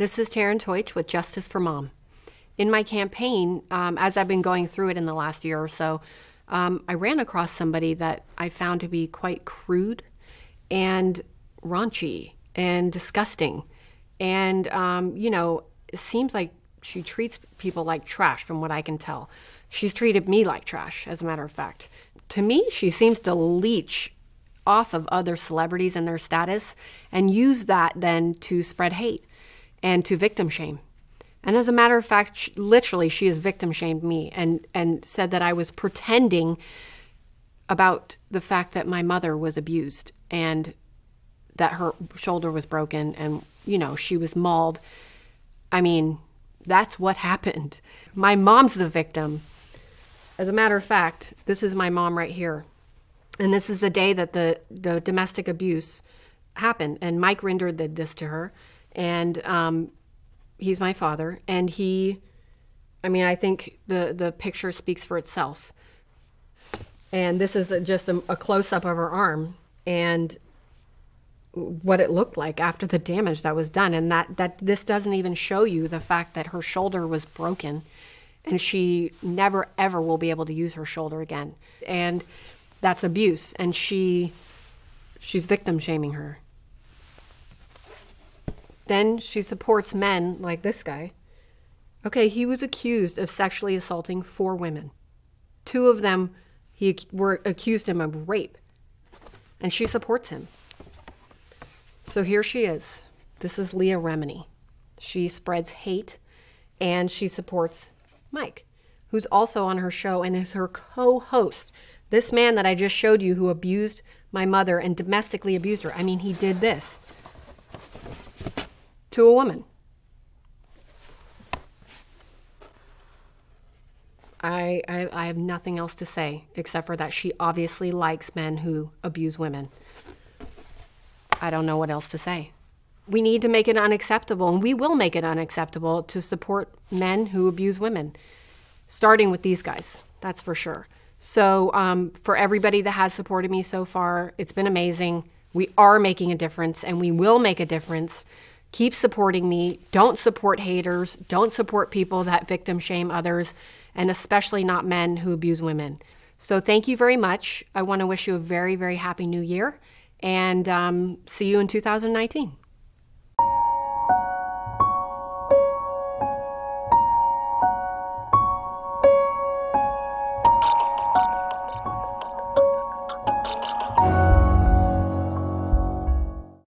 This is Taryn Teutsch with Justice for Mom. In my campaign, as I've been going through it in the last year or so, I ran across somebody that I found to be quite crude and raunchy and disgusting. And, you know, it seems like she treats people like trash from what I can tell. She's treated me like trash, as a matter of fact. To me, she seems to leech off of other celebrities and their status and use that then to spread hate and to victim shame. And as a matter of fact, she has victim shamed me and said that I was pretending about the fact that my mother was abused and that her shoulder was broken and, you know, she was mauled. I mean, that's what happened. My mom's the victim. As a matter of fact, this is my mom right here. And this is the day that the domestic abuse happened. And Mike Rinder did this to her. And he's my father. And he, I mean, I think the picture speaks for itself. And this is just a close-up of her arm and what it looked like after the damage that was done. And that this doesn't even show you the fact that her shoulder was broken and she never, ever will be able to use her shoulder again. And that's abuse. And she's victim shaming her. Then she supports men like this guy. Okay, he was accused of sexually assaulting 4 women. 2 of them were accused him of rape. And she supports him. So here she is. This is Leah Remini. She spreads hate and she supports Mike, who's also on her show and is her co-host. This man that I just showed you who abused my mother and domestically abused her, I mean, he did this to a woman. I have nothing else to say except for that she obviously likes men who abuse women. I don't know what else to say. We need to make it unacceptable, and we will make it unacceptable to support men who abuse women, starting with these guys, that's for sure. So for everybody that has supported me so far, it's been amazing. We are making a difference, and we will make a difference. Keep supporting me. Don't support haters. Don't support people that victim shame others, and especially not men who abuse women. So thank you very much. I want to wish you a very, very happy new year, and see you in 2019.